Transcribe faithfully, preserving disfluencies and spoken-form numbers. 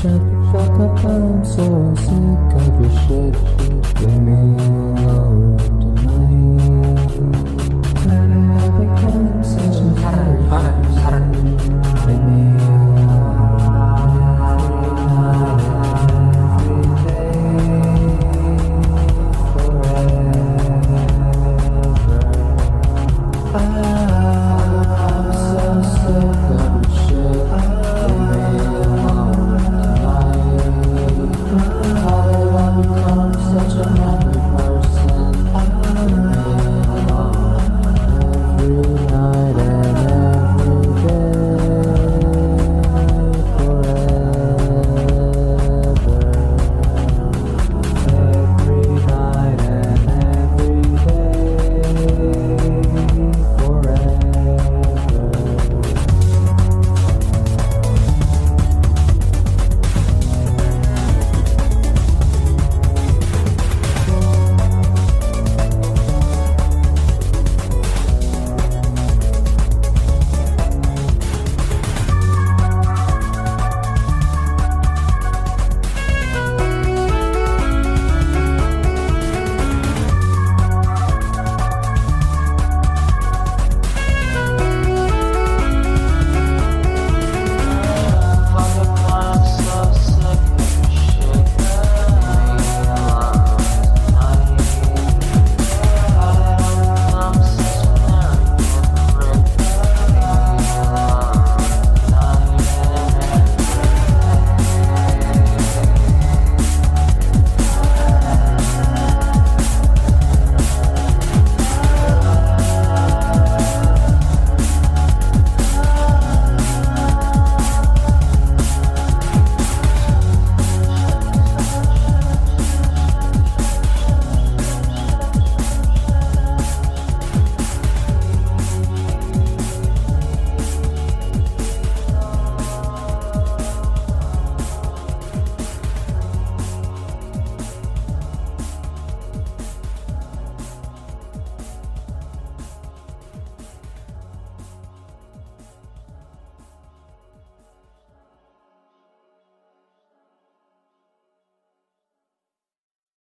shut the fuck up, I'm so sick of your shit. Leave me alone.